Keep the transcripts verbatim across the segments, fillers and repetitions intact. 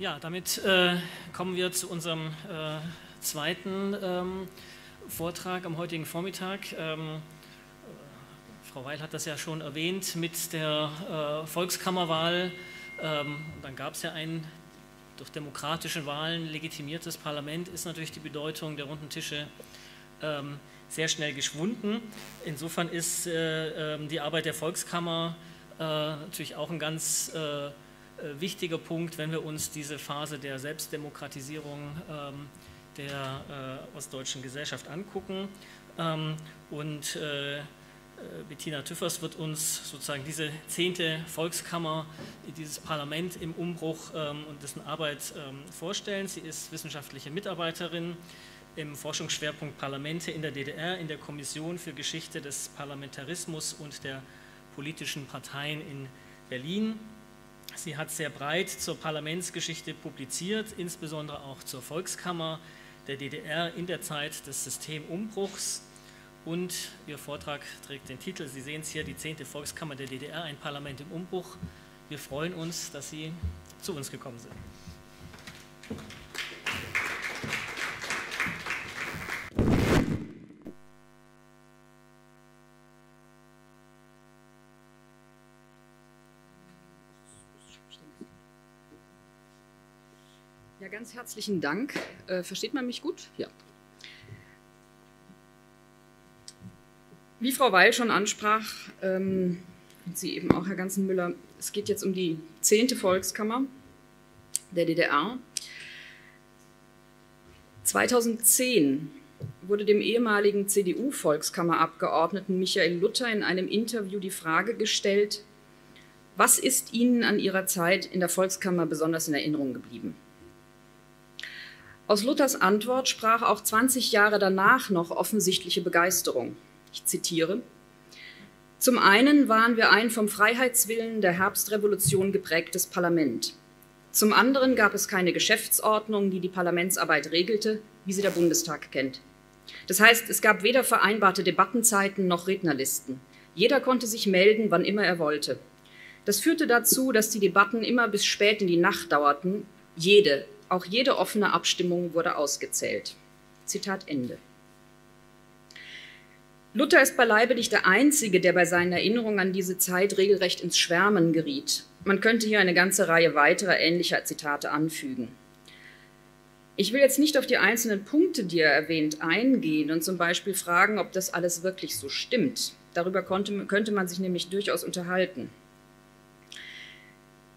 Ja, damit äh, kommen wir zu unserem äh, zweiten ähm, Vortrag am heutigen Vormittag. Ähm, Frau Weil hat das ja schon erwähnt mit der äh, Volkskammerwahl. Ähm, dann gab es ja ein durch demokratische Wahlen legitimiertes Parlament, ist natürlich die Bedeutung der runden Tische ähm, sehr schnell geschwunden. Insofern ist äh, äh, die Arbeit der Volkskammer äh, natürlich auch ein ganz äh, wichtiger Punkt, wenn wir uns diese Phase der Selbstdemokratisierung ähm, der äh, ostdeutschen Gesellschaft angucken. Ähm, und äh, Bettina Tüffers wird uns sozusagen diese zehnte Volkskammer, dieses Parlament im Umbruch ähm, und dessen Arbeit ähm, vorstellen. Sie ist wissenschaftliche Mitarbeiterin im Forschungsschwerpunkt Parlamente in der D D R, in der Kommission für Geschichte des Parlamentarismus und der politischen Parteien in Berlin. Sie hat sehr breit zur Parlamentsgeschichte publiziert, insbesondere auch zur Volkskammer der D D R in der Zeit des Systemumbruchs. Und ihr Vortrag trägt den Titel, Sie sehen es hier, die zehnte Volkskammer der D D R, ein Parlament im Umbruch. Wir freuen uns, dass Sie zu uns gekommen sind. Ganz herzlichen Dank. Äh, versteht man mich gut? Ja. Wie Frau Weil schon ansprach, ähm, und Sie eben auch, Herr Ganzenmüller, es geht jetzt um die zehnte Volkskammer der D D R. zweitausendzehn wurde dem ehemaligen C D U-Volkskammerabgeordneten Michael Luther in einem Interview die Frage gestellt, was ist Ihnen an Ihrer Zeit in der Volkskammer besonders in Erinnerung geblieben? Aus Luthers Antwort sprach auch zwanzig Jahre danach noch offensichtliche Begeisterung. Ich zitiere: Zum einen waren wir ein vom Freiheitswillen der Herbstrevolution geprägtes Parlament. Zum anderen gab es keine Geschäftsordnung, die die Parlamentsarbeit regelte, wie sie der Bundestag kennt. Das heißt, es gab weder vereinbarte Debattenzeiten noch Rednerlisten. Jeder konnte sich melden, wann immer er wollte. Das führte dazu, dass die Debatten immer bis spät in die Nacht dauerten. Jede Auch jede offene Abstimmung wurde ausgezählt. Zitat Ende. Luther ist beileibe nicht der Einzige, der bei seinen Erinnerungen an diese Zeit regelrecht ins Schwärmen geriet. Man könnte hier eine ganze Reihe weiterer ähnlicher Zitate anfügen. Ich will jetzt nicht auf die einzelnen Punkte, die er erwähnt, eingehen und zum Beispiel fragen, ob das alles wirklich so stimmt. Darüber konnte, könnte man sich nämlich durchaus unterhalten.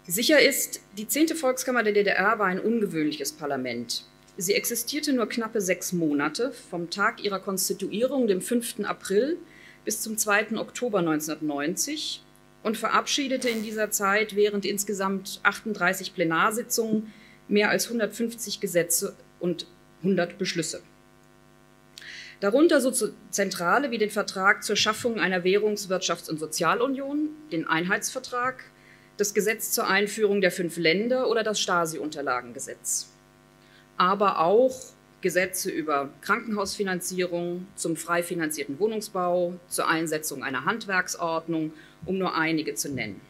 Sicher ist, die zehnte Volkskammer der D D R war ein ungewöhnliches Parlament. Sie existierte nur knappe sechs Monate, vom Tag ihrer Konstituierung, dem fünften April, bis zum zweiten Oktober neunzehnhundertneunzig und verabschiedete in dieser Zeit während insgesamt achtunddreißig Plenarsitzungen mehr als hundertfünfzig Gesetze und hundert Beschlüsse. Darunter so zentrale wie den Vertrag zur Schaffung einer Währungs-, Wirtschafts- und Sozialunion, den Einheitsvertrag, das Gesetz zur Einführung der fünf Länder oder das Stasi-Unterlagengesetz, aber auch Gesetze über Krankenhausfinanzierung, zum frei finanzierten Wohnungsbau, zur Einsetzung einer Handwerksordnung, um nur einige zu nennen.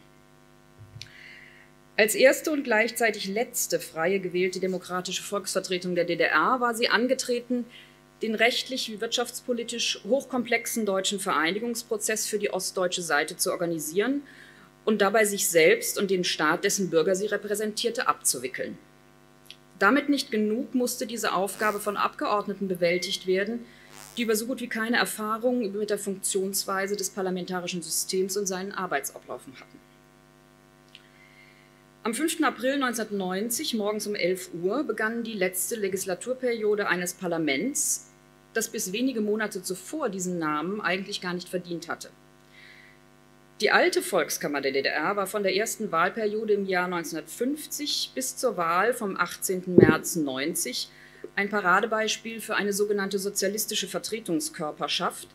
Als erste und gleichzeitig letzte freie gewählte demokratische Volksvertretung der D D R war sie angetreten, den rechtlich wie wirtschaftspolitisch hochkomplexen deutschen Vereinigungsprozess für die ostdeutsche Seite zu organisieren und dabei sich selbst und den Staat, dessen Bürger sie repräsentierte, abzuwickeln. Damit nicht genug musste diese Aufgabe von Abgeordneten bewältigt werden, die über so gut wie keine Erfahrung mit der Funktionsweise des parlamentarischen Systems und seinen Arbeitsablaufen hatten. Am fünften April neunzehnhundertneunzig, morgens um elf Uhr, begann die letzte Legislaturperiode eines Parlaments, das bis wenige Monate zuvor diesen Namen eigentlich gar nicht verdient hatte. Die alte Volkskammer der D D R war von der ersten Wahlperiode im Jahr neunzehnhundertfünfzig bis zur Wahl vom achtzehnten März neunzig ein Paradebeispiel für eine sogenannte sozialistische Vertretungskörperschaft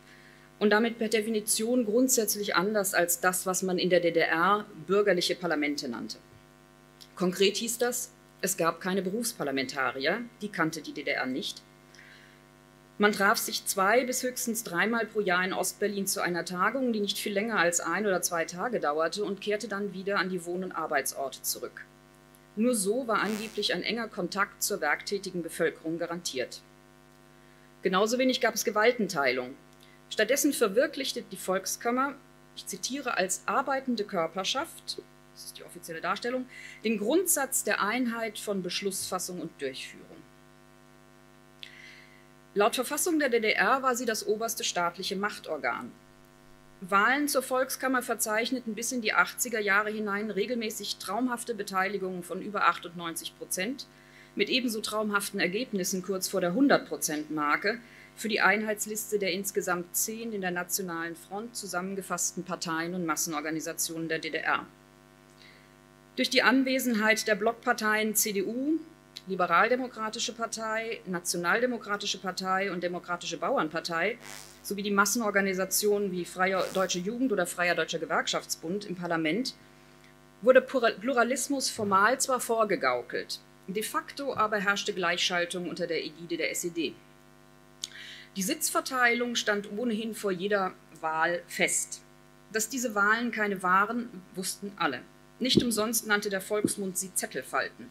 und damit per Definition grundsätzlich anders als das, was man in der D D R bürgerliche Parlamente nannte. Konkret hieß das, es gab keine Berufsparlamentarier, die kannte die D D R nicht. Man traf sich zwei bis höchstens dreimal pro Jahr in Ostberlin zu einer Tagung, die nicht viel länger als ein oder zwei Tage dauerte, und kehrte dann wieder an die Wohn- und Arbeitsorte zurück. Nur so war angeblich ein enger Kontakt zur werktätigen Bevölkerung garantiert. Genauso wenig gab es Gewaltenteilung. Stattdessen verwirklichte die Volkskammer, ich zitiere, als arbeitende Körperschaft, das ist die offizielle Darstellung, den Grundsatz der Einheit von Beschlussfassung und Durchführung. Laut Verfassung der D D R war sie das oberste staatliche Machtorgan. Wahlen zur Volkskammer verzeichneten bis in die achtziger Jahre hinein regelmäßig traumhafte Beteiligungen von über achtundneunzig Prozent, mit ebenso traumhaften Ergebnissen kurz vor der hundert Prozent-Marke für die Einheitsliste der insgesamt zehn in der Nationalen Front zusammengefassten Parteien und Massenorganisationen der D D R. Durch die Anwesenheit der Blockparteien C D U, Liberaldemokratische Partei, Nationaldemokratische Partei und Demokratische Bauernpartei sowie die Massenorganisationen wie Freie Deutsche Jugend oder Freier Deutscher Gewerkschaftsbund im Parlament wurde Pluralismus formal zwar vorgegaukelt, de facto aber herrschte Gleichschaltung unter der Ägide der S E D. Die Sitzverteilung stand ohnehin vor jeder Wahl fest. Dass diese Wahlen keine waren, wussten alle. Nicht umsonst nannte der Volksmund sie Zettelfalten.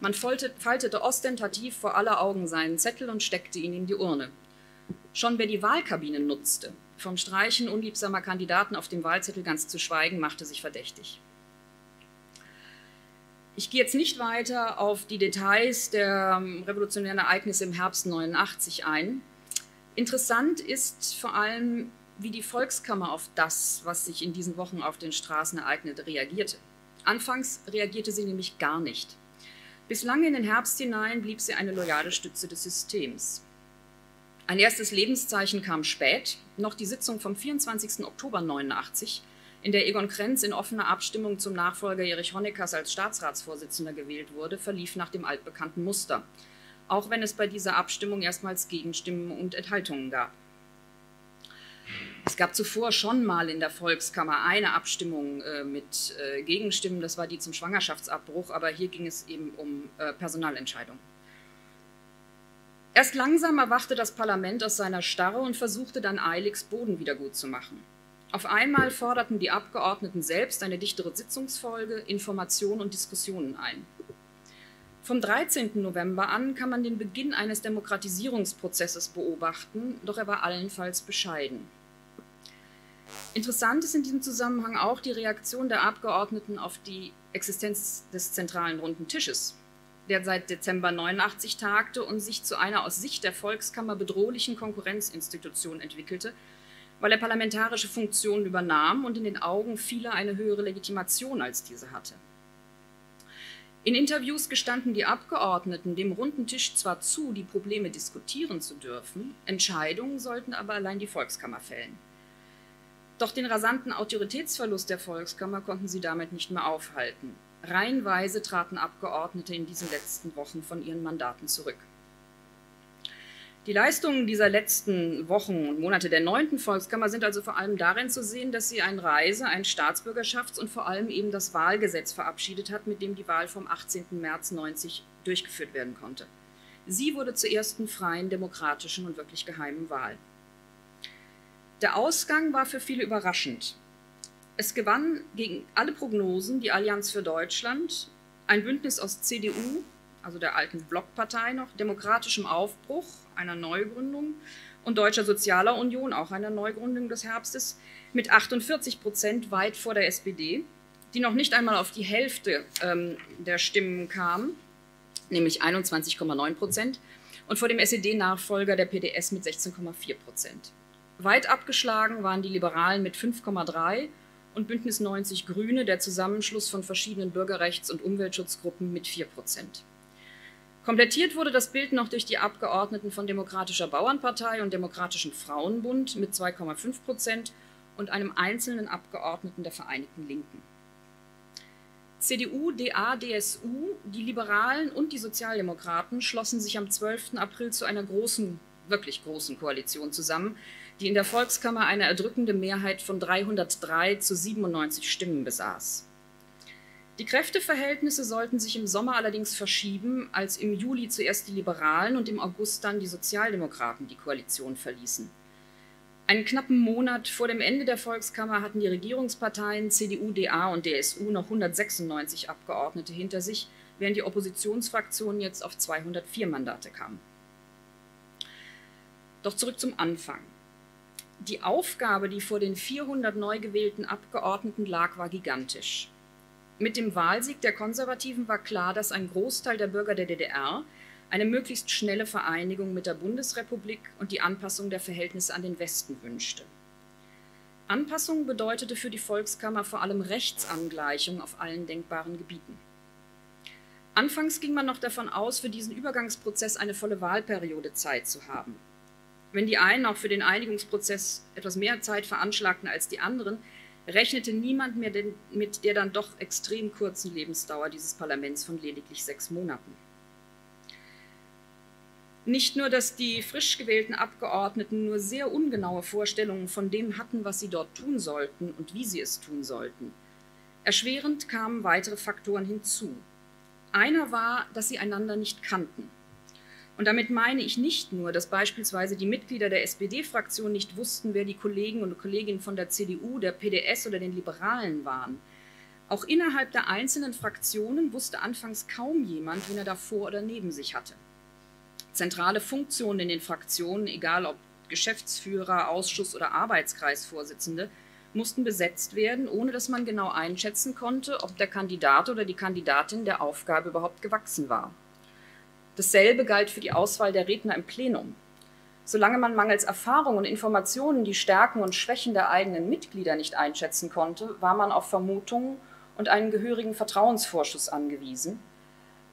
Man faltete ostentativ vor aller Augen seinen Zettel und steckte ihn in die Urne. Schon wer die Wahlkabinen nutzte, vom Streichen unliebsamer Kandidaten auf dem Wahlzettel ganz zu schweigen, machte sich verdächtig. Ich gehe jetzt nicht weiter auf die Details der revolutionären Ereignisse im Herbst neunundachtzig ein. Interessant ist vor allem, wie die Volkskammer auf das, was sich in diesen Wochen auf den Straßen ereignete, reagierte. Anfangs reagierte sie nämlich gar nicht. Bislang in den Herbst hinein blieb sie eine loyale Stütze des Systems. Ein erstes Lebenszeichen kam spät, noch die Sitzung vom vierundzwanzigsten Oktober neunundachtzig, in der Egon Krenz in offener Abstimmung zum Nachfolger Erich Honeckers als Staatsratsvorsitzender gewählt wurde, verlief nach dem altbekannten Muster, auch wenn es bei dieser Abstimmung erstmals Gegenstimmen und Enthaltungen gab. Es gab zuvor schon mal in der Volkskammer eine Abstimmung äh, mit äh, Gegenstimmen, das war die zum Schwangerschaftsabbruch, aber hier ging es eben um äh, Personalentscheidungen. Erst langsam erwachte das Parlament aus seiner Starre und versuchte dann eiligst Boden wiedergutzumachen. Auf einmal forderten die Abgeordneten selbst eine dichtere Sitzungsfolge, Informationen und Diskussionen ein. Vom dreizehnten November an kann man den Beginn eines Demokratisierungsprozesses beobachten, doch er war allenfalls bescheiden. Interessant ist in diesem Zusammenhang auch die Reaktion der Abgeordneten auf die Existenz des zentralen runden Tisches, der seit Dezember neunundachtzig tagte und sich zu einer aus Sicht der Volkskammer bedrohlichen Konkurrenzinstitution entwickelte, weil er parlamentarische Funktionen übernahm und in den Augen vieler eine höhere Legitimation als diese hatte. In Interviews gestanden die Abgeordneten dem runden Tisch zwar zu, die Probleme diskutieren zu dürfen, Entscheidungen sollten aber allein die Volkskammer fällen. Doch den rasanten Autoritätsverlust der Volkskammer konnten sie damit nicht mehr aufhalten. Reihenweise traten Abgeordnete in diesen letzten Wochen von ihren Mandaten zurück. Die Leistungen dieser letzten Wochen und Monate der neunten Volkskammer sind also vor allem darin zu sehen, dass sie ein Reise-, ein Staatsbürgerschafts- und vor allem eben das Wahlgesetz verabschiedet hat, mit dem die Wahl vom achtzehnten März neunzig durchgeführt werden konnte. Sie wurde zur ersten freien, demokratischen und wirklich geheimen Wahl. Der Ausgang war für viele überraschend. Es gewann gegen alle Prognosen die Allianz für Deutschland, ein Bündnis aus C D U, also der alten Blockpartei noch, Demokratischem Aufbruch, einer Neugründung, und Deutscher Sozialer Union, auch einer Neugründung des Herbstes, mit achtundvierzig Prozent weit vor der S P D, die noch nicht einmal auf die Hälfte ähm, der Stimmen kam, nämlich einundzwanzig Komma neun Prozent, und vor dem S E D-Nachfolger der P D S mit sechzehn Komma vier Prozent. Weit abgeschlagen waren die Liberalen mit fünf Komma drei und Bündnis neunzig Grüne, der Zusammenschluss von verschiedenen Bürgerrechts- und Umweltschutzgruppen, mit vier Prozent. Komplettiert wurde das Bild noch durch die Abgeordneten von Demokratischer Bauernpartei und Demokratischem Frauenbund mit zwei Komma fünf Prozent und einem einzelnen Abgeordneten der Vereinigten Linken. C D U, D A, D S U, die Liberalen und die Sozialdemokraten schlossen sich am zwölften April zu einer großen, wirklich großen Koalition zusammen, die in der Volkskammer eine erdrückende Mehrheit von dreihundertdrei zu siebenundneunzig Stimmen besaß. Die Kräfteverhältnisse sollten sich im Sommer allerdings verschieben, als im Juli zuerst die Liberalen und im August dann die Sozialdemokraten die Koalition verließen. Einen knappen Monat vor dem Ende der Volkskammer hatten die Regierungsparteien C D U, D A und D S U noch hundertsechsundneunzig Abgeordnete hinter sich, während die Oppositionsfraktionen jetzt auf zweihundertvier Mandate kamen. Doch zurück zum Anfang. Die Aufgabe, die vor den vierhundert neu gewählten Abgeordneten lag, war gigantisch. Mit dem Wahlsieg der Konservativen war klar, dass ein Großteil der Bürger der D D R eine möglichst schnelle Vereinigung mit der Bundesrepublik und die Anpassung der Verhältnisse an den Westen wünschte. Anpassung bedeutete für die Volkskammer vor allem Rechtsangleichung auf allen denkbaren Gebieten. Anfangs ging man noch davon aus, für diesen Übergangsprozess eine volle Wahlperiode Zeit zu haben. Wenn die einen auch für den Einigungsprozess etwas mehr Zeit veranschlagten als die anderen, rechnete niemand mehr den, mit der dann doch extrem kurzen Lebensdauer dieses Parlaments von lediglich sechs Monaten. Nicht nur, dass die frisch gewählten Abgeordneten nur sehr ungenaue Vorstellungen von dem hatten, was sie dort tun sollten und wie sie es tun sollten. Erschwerend kamen weitere Faktoren hinzu. Einer war, dass sie einander nicht kannten. Und damit meine ich nicht nur, dass beispielsweise die Mitglieder der S P D-Fraktion nicht wussten, wer die Kollegen und Kolleginnen von der C D U, der P D S oder den Liberalen waren. Auch innerhalb der einzelnen Fraktionen wusste anfangs kaum jemand, wen er da vor oder neben sich hatte. Zentrale Funktionen in den Fraktionen, egal ob Geschäftsführer, Ausschuss- oder Arbeitskreisvorsitzende, mussten besetzt werden, ohne dass man genau einschätzen konnte, ob der Kandidat oder die Kandidatin der Aufgabe überhaupt gewachsen war. Dasselbe galt für die Auswahl der Redner im Plenum. Solange man mangels Erfahrung und Informationen die Stärken und Schwächen der eigenen Mitglieder nicht einschätzen konnte, war man auf Vermutungen und einen gehörigen Vertrauensvorschuss angewiesen.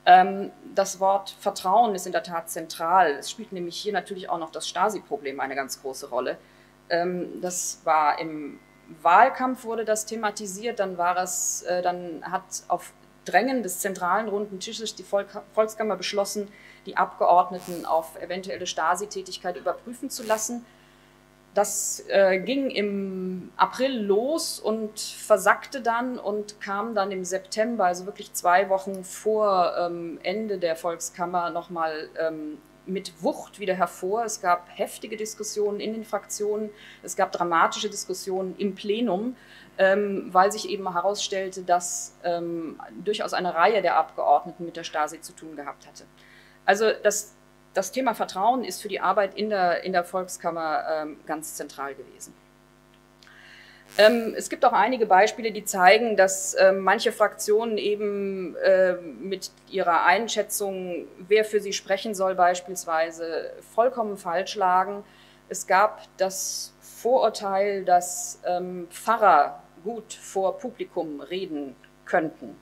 Ähm, das Wort Vertrauen ist in der Tat zentral. Es spielt nämlich hier natürlich auch noch das Stasi-Problem eine ganz große Rolle. Ähm, das war im Wahlkampf, wurde das thematisiert, dann war es, äh, dann hat auf Drängen des zentralen runden Tisches die Volkskammer beschlossen, die Abgeordneten auf eventuelle Stasi-Tätigkeit überprüfen zu lassen. Das äh, ging im April los und versackte dann und kam dann im September, also wirklich zwei Wochen vor ähm, Ende der Volkskammer, nochmal ähm, mit Wucht wieder hervor. Es gab heftige Diskussionen in den Fraktionen, es gab dramatische Diskussionen im Plenum, Ähm, weil sich eben herausstellte, dass ähm, durchaus eine Reihe der Abgeordneten mit der Stasi zu tun gehabt hatte. Also das, das Thema Vertrauen ist für die Arbeit in der, in der Volkskammer ähm, ganz zentral gewesen. Ähm, es gibt auch einige Beispiele, die zeigen, dass äh, manche Fraktionen eben äh, mit ihrer Einschätzung, wer für sie sprechen soll, beispielsweise vollkommen falsch lagen. Es gab das Vorurteil, dass ähm, Pfarrer gut vor Publikum reden könnten.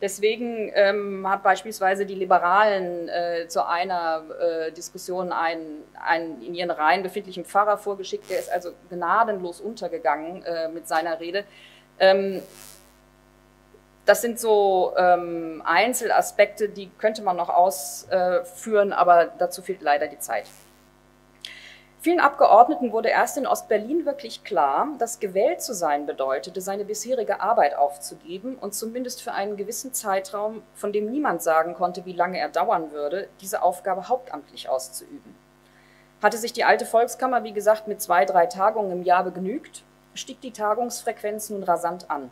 Deswegen ähm, hat beispielsweise die Liberalen äh, zu einer äh, Diskussion einen, einen in ihren Reihen befindlichen Pfarrer vorgeschickt, der ist also gnadenlos untergegangen äh, mit seiner Rede. Ähm, das sind so ähm, Einzelaspekte, die könnte man noch ausführen, aber dazu fehlt leider die Zeit. Vielen Abgeordneten wurde erst in Ostberlin wirklich klar, dass gewählt zu sein bedeutete, seine bisherige Arbeit aufzugeben und zumindest für einen gewissen Zeitraum, von dem niemand sagen konnte, wie lange er dauern würde, diese Aufgabe hauptamtlich auszuüben. Hatte sich die alte Volkskammer, wie gesagt, mit zwei, drei Tagungen im Jahr begnügt, stieg die Tagungsfrequenz nun rasant an.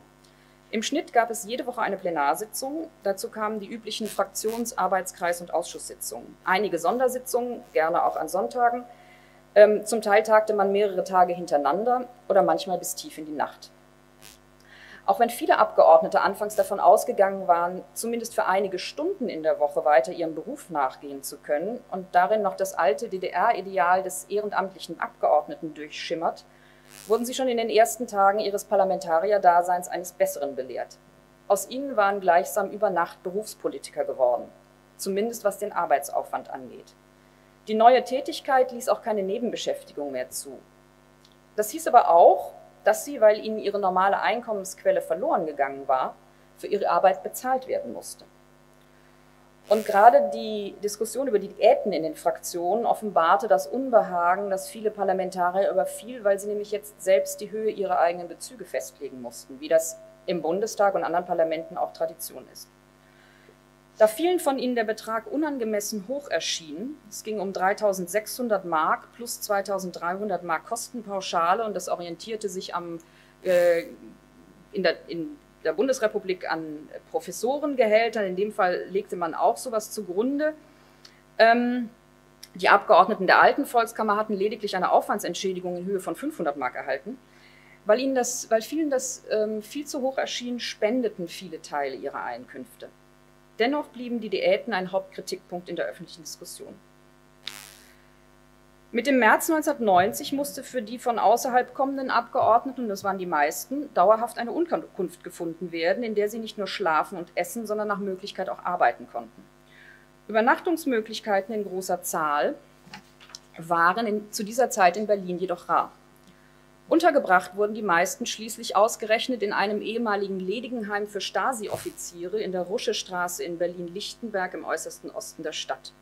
Im Schnitt gab es jede Woche eine Plenarsitzung, dazu kamen die üblichen Fraktions-, Arbeitskreis- und Ausschusssitzungen, einige Sondersitzungen, gerne auch an Sonntagen. Zum Teil tagte man mehrere Tage hintereinander oder manchmal bis tief in die Nacht. Auch wenn viele Abgeordnete anfangs davon ausgegangen waren, zumindest für einige Stunden in der Woche weiter ihrem Beruf nachgehen zu können und darin noch das alte D D R-Ideal des ehrenamtlichen Abgeordneten durchschimmert, wurden sie schon in den ersten Tagen ihres Parlamentarierdaseins eines Besseren belehrt. Aus ihnen waren gleichsam über Nacht Berufspolitiker geworden, zumindest was den Arbeitsaufwand angeht. Die neue Tätigkeit ließ auch keine Nebenbeschäftigung mehr zu. Das hieß aber auch, dass sie, weil ihnen ihre normale Einkommensquelle verloren gegangen war, für ihre Arbeit bezahlt werden musste. Und gerade die Diskussion über die Diäten in den Fraktionen offenbarte das Unbehagen, das viele Parlamentarier überfiel, weil sie nämlich jetzt selbst die Höhe ihrer eigenen Bezüge festlegen mussten, wie das im Bundestag und anderen Parlamenten auch Tradition ist. Da vielen von ihnen der Betrag unangemessen hoch erschien, es ging um dreitausendsechshundert Mark plus zweitausenddreihundert Mark Kostenpauschale und das orientierte sich am, äh, in der, in der Bundesrepublik an Professorengehältern. In dem Fall legte man auch sowas zugrunde. Ähm, die Abgeordneten der alten Volkskammer hatten lediglich eine Aufwandsentschädigung in Höhe von fünfhundert Mark erhalten. Weil, ihnen das, weil vielen das ähm, viel zu hoch erschien, spendeten viele Teile ihrer Einkünfte. Dennoch blieben die Diäten ein Hauptkritikpunkt in der öffentlichen Diskussion. Mit dem März neunzehnhundertneunzig musste für die von außerhalb kommenden Abgeordneten, und das waren die meisten, dauerhaft eine Unterkunft gefunden werden, in der sie nicht nur schlafen und essen, sondern nach Möglichkeit auch arbeiten konnten. Übernachtungsmöglichkeiten in großer Zahl waren in, zu dieser Zeit in Berlin jedoch rar. Untergebracht wurden die meisten schließlich ausgerechnet in einem ehemaligen Ledigenheim für Stasi-Offiziere in der Ruschestraße in Berlin-Lichtenberg im äußersten Osten der Stadt.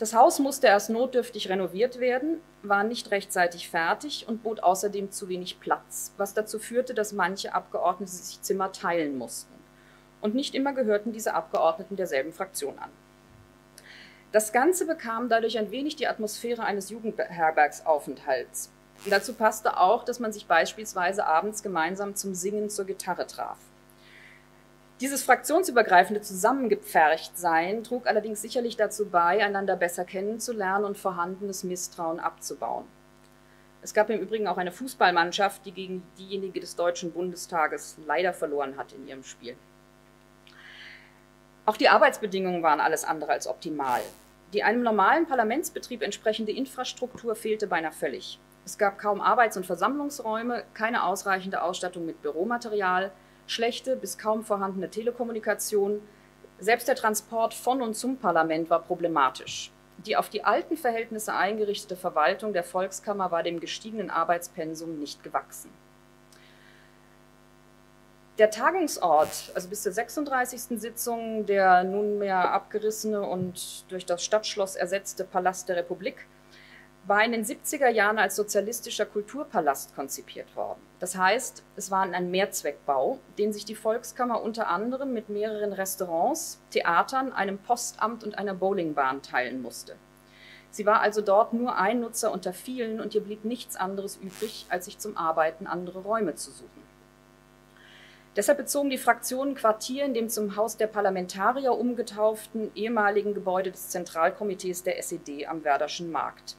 Das Haus musste erst notdürftig renoviert werden, war nicht rechtzeitig fertig und bot außerdem zu wenig Platz, was dazu führte, dass manche Abgeordnete sich Zimmer teilen mussten. Und nicht immer gehörten diese Abgeordneten derselben Fraktion an. Das Ganze bekam dadurch ein wenig die Atmosphäre eines Jugendherbergsaufenthalts. Dazu passte auch, dass man sich beispielsweise abends gemeinsam zum Singen zur Gitarre traf. Dieses fraktionsübergreifende Zusammengepferchtsein trug allerdings sicherlich dazu bei, einander besser kennenzulernen und vorhandenes Misstrauen abzubauen. Es gab im Übrigen auch eine Fußballmannschaft, die gegen diejenige des Deutschen Bundestages leider verloren hat in ihrem Spiel. Auch die Arbeitsbedingungen waren alles andere als optimal. Die einem normalen Parlamentsbetrieb entsprechende Infrastruktur fehlte beinahe völlig. Es gab kaum Arbeits- und Versammlungsräume, keine ausreichende Ausstattung mit Büromaterial, schlechte bis kaum vorhandene Telekommunikation. Selbst der Transport von und zum Parlament war problematisch. Die auf die alten Verhältnisse eingerichtete Verwaltung der Volkskammer war dem gestiegenen Arbeitspensum nicht gewachsen. Der Tagungsort, also bis zur sechsunddreißigsten Sitzung, der nunmehr abgerissene und durch das Stadtschloss ersetzte Palast der Republik, war in den siebziger Jahren als sozialistischer Kulturpalast konzipiert worden. Das heißt, es war ein Mehrzweckbau, den sich die Volkskammer unter anderem mit mehreren Restaurants, Theatern, einem Postamt und einer Bowlingbahn teilen musste. Sie war also dort nur ein Nutzer unter vielen und ihr blieb nichts anderes übrig, als sich zum Arbeiten andere Räume zu suchen. Deshalb bezogen die Fraktionen Quartier in dem zum Haus der Parlamentarier umgetauften ehemaligen Gebäude des Zentralkomitees der S E D am Werderschen Markt.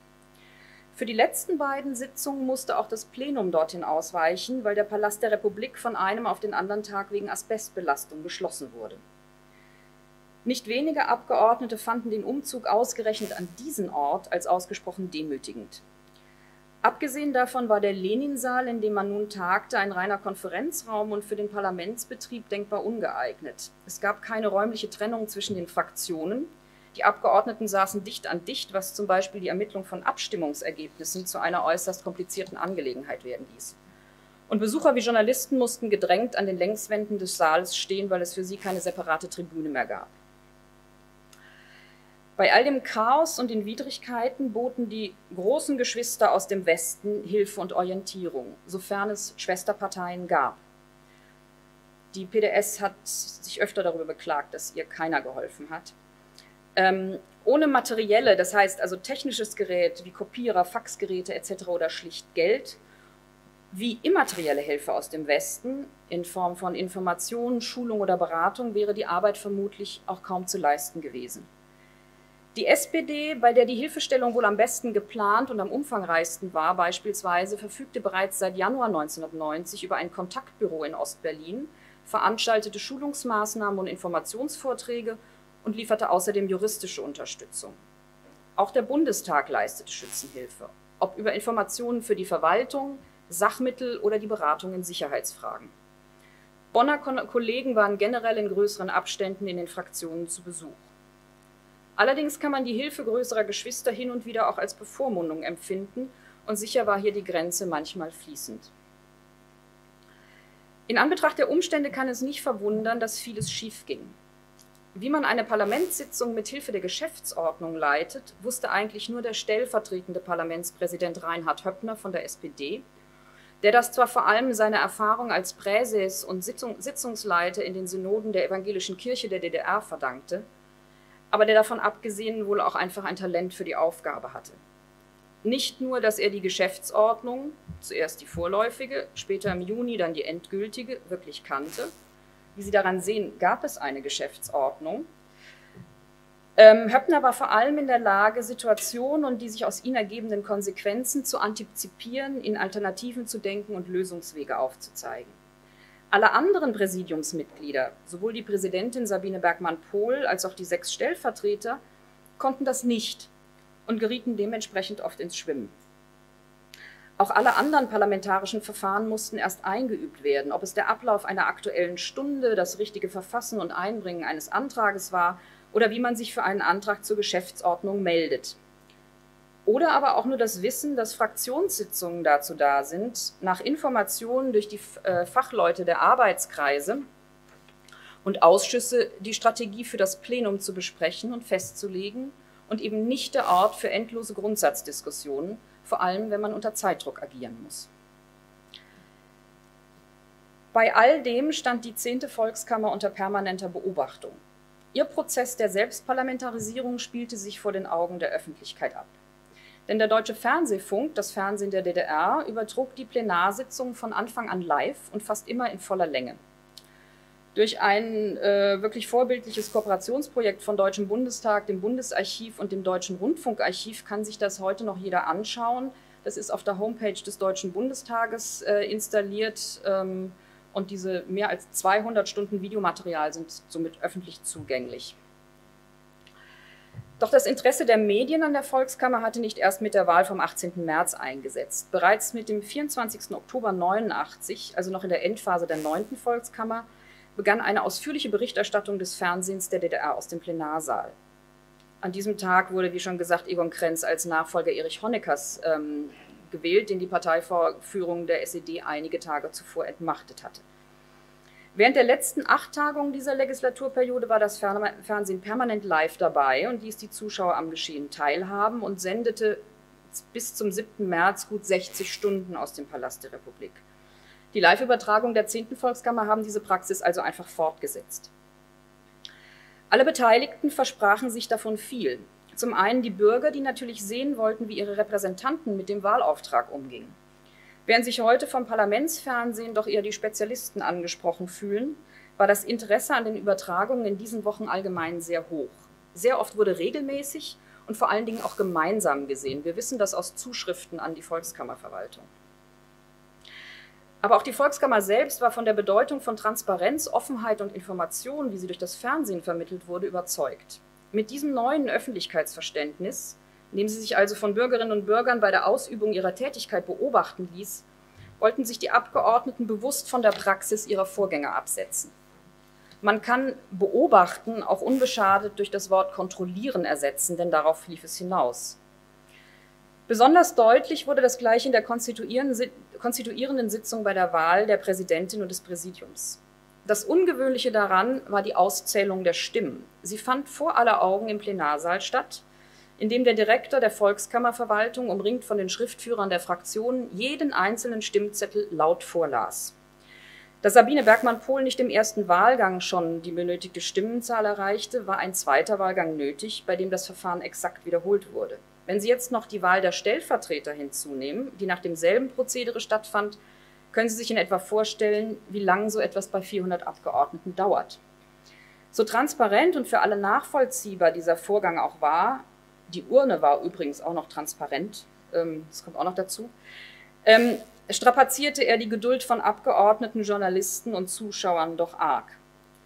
Für die letzten beiden Sitzungen musste auch das Plenum dorthin ausweichen, weil der Palast der Republik von einem auf den anderen Tag wegen Asbestbelastung geschlossen wurde. Nicht wenige Abgeordnete fanden den Umzug ausgerechnet an diesen Ort als ausgesprochen demütigend. Abgesehen davon war der Leninsaal, in dem man nun tagte, ein reiner Konferenzraum und für den Parlamentsbetrieb denkbar ungeeignet. Es gab keine räumliche Trennung zwischen den Fraktionen. Die Abgeordneten saßen dicht an dicht, was zum Beispiel die Ermittlung von Abstimmungsergebnissen zu einer äußerst komplizierten Angelegenheit werden ließ. Und Besucher wie Journalisten mussten gedrängt an den Längswänden des Saals stehen, weil es für sie keine separate Tribüne mehr gab. Bei all dem Chaos und den Widrigkeiten boten die großen Geschwister aus dem Westen Hilfe und Orientierung, sofern es Schwesterparteien gab. Die P D S hat sich öfter darüber beklagt, dass ihr keiner geholfen hat. Ähm, ohne materielle, das heißt also technisches Gerät wie Kopierer, Faxgeräte et cetera oder schlicht Geld, wie immaterielle Hilfe aus dem Westen in Form von Informationen, Schulung oder Beratung wäre die Arbeit vermutlich auch kaum zu leisten gewesen. Die S P D, bei der die Hilfestellung wohl am besten geplant und am umfangreichsten war beispielsweise, verfügte bereits seit Januar neunzehnhundertneunzig über ein Kontaktbüro in Ostberlin, veranstaltete Schulungsmaßnahmen und Informationsvorträge und lieferte außerdem juristische Unterstützung. Auch der Bundestag leistete Schützenhilfe, ob über Informationen für die Verwaltung, Sachmittel oder die Beratung in Sicherheitsfragen. Bonner Kollegen waren generell in größeren Abständen in den Fraktionen zu Besuch. Allerdings kann man die Hilfe größerer Geschwister hin und wieder auch als Bevormundung empfinden, und sicher war hier die Grenze manchmal fließend. In Anbetracht der Umstände kann es nicht verwundern, dass vieles schief ging. Wie man eine Parlamentssitzung mit Hilfe der Geschäftsordnung leitet, wusste eigentlich nur der stellvertretende Parlamentspräsident Reinhard Höppner von der S P D, der das zwar vor allem seiner Erfahrung als Präses und Sitzung, Sitzungsleiter in den Synoden der Evangelischen Kirche der D D R verdankte, aber der davon abgesehen wohl auch einfach ein Talent für die Aufgabe hatte. nicht nur, dass er die Geschäftsordnung, zuerst die vorläufige, später im Juni dann die endgültige, wirklich kannte. Wie Sie daran sehen, gab es eine Geschäftsordnung. Ähm, Höppner war vor allem in der Lage, Situationen und die sich aus ihnen ergebenden Konsequenzen zu antizipieren, in Alternativen zu denken und Lösungswege aufzuzeigen. Alle anderen Präsidiumsmitglieder, sowohl die Präsidentin Sabine Bergmann-Pohl als auch die sechs Stellvertreter, konnten das nicht und gerieten dementsprechend oft ins Schwimmen. Auch alle anderen parlamentarischen Verfahren mussten erst eingeübt werden, ob es der Ablauf einer Aktuellen Stunde, das richtige Verfassen und Einbringen eines Antrages war, oder wie man sich für einen Antrag zur Geschäftsordnung meldet. Oder aber auch nur das Wissen, dass Fraktionssitzungen dazu da sind, nach Informationen durch die Fachleute der Arbeitskreise und Ausschüsse die Strategie für das Plenum zu besprechen und festzulegen und eben nicht der Ort für endlose Grundsatzdiskussionen, vor allem wenn man unter Zeitdruck agieren muss. Bei all dem stand die zehnte Volkskammer unter permanenter Beobachtung. Ihr Prozess der Selbstparlamentarisierung spielte sich vor den Augen der Öffentlichkeit ab. Denn der deutsche Fernsehfunk, das Fernsehen der D D R, übertrug die Plenarsitzungen von Anfang an live und fast immer in voller Länge. Durch ein äh, wirklich vorbildliches Kooperationsprojekt von Deutschem Bundestag, dem Bundesarchiv und dem Deutschen Rundfunkarchiv kann sich das heute noch jeder anschauen. Das ist auf der Homepage des Deutschen Bundestages äh, installiert. Ähm, Und diese mehr als zweihundert Stunden Videomaterial sind somit öffentlich zugänglich. Doch das Interesse der Medien an der Volkskammer hatte nicht erst mit der Wahl vom achtzehnten März eingesetzt. Bereits mit dem vierundzwanzigsten Oktober neunundachtzig, also noch in der Endphase der neunten Volkskammer, begann eine ausführliche Berichterstattung des Fernsehens der D D R aus dem Plenarsaal. An diesem Tag wurde, wie schon gesagt, Egon Krenz als Nachfolger Erich Honeckers ähm, gewählt, den die Parteiführung der S E D einige Tage zuvor entmachtet hatte. Während der letzten acht Tagungen dieser Legislaturperiode war das Fernsehen permanent live dabei und ließ die Zuschauer am Geschehen teilhaben und sendete bis zum siebten März gut sechzig Stunden aus dem Palast der Republik. Die Live-Übertragung der zehnten Volkskammer haben diese Praxis also einfach fortgesetzt. Alle Beteiligten versprachen sich davon viel. Zum einen die Bürger, die natürlich sehen wollten, wie ihre Repräsentanten mit dem Wahlauftrag umgingen. Während sich heute vom Parlamentsfernsehen doch eher die Spezialisten angesprochen fühlen, war das Interesse an den Übertragungen in diesen Wochen allgemein sehr hoch. Sehr oft wurde regelmäßig und vor allen Dingen auch gemeinsam gesehen. Wir wissen das aus Zuschriften an die Volkskammerverwaltung. Aber auch die Volkskammer selbst war von der Bedeutung von Transparenz, Offenheit und Information, wie sie durch das Fernsehen vermittelt wurde, überzeugt. Mit diesem neuen Öffentlichkeitsverständnis, in dem sie sich also von Bürgerinnen und Bürgern bei der Ausübung ihrer Tätigkeit beobachten ließ, wollten sich die Abgeordneten bewusst von der Praxis ihrer Vorgänger absetzen. Man kann beobachten auch unbeschadet durch das Wort kontrollieren ersetzen, denn darauf lief es hinaus. Besonders deutlich wurde das gleich in der konstituierenden Sitzung bei der Wahl der Präsidentin und des Präsidiums. Das Ungewöhnliche daran war die Auszählung der Stimmen. Sie fand vor aller Augen im Plenarsaal statt, in dem der Direktor der Volkskammerverwaltung, umringt von den Schriftführern der Fraktionen, jeden einzelnen Stimmzettel laut vorlas. Dass Sabine Bergmann-Pohl nicht im ersten Wahlgang schon die benötigte Stimmenzahl erreichte, war ein zweiter Wahlgang nötig, bei dem das Verfahren exakt wiederholt wurde. Wenn Sie jetzt noch die Wahl der Stellvertreter hinzunehmen, die nach demselben Prozedere stattfand, können Sie sich in etwa vorstellen, wie lange so etwas bei vierhundert Abgeordneten dauert. So transparent und für alle nachvollziehbar dieser Vorgang auch war, die Urne war übrigens auch noch transparent, das kommt auch noch dazu, strapazierte er die Geduld von Abgeordneten, Journalisten und Zuschauern doch arg.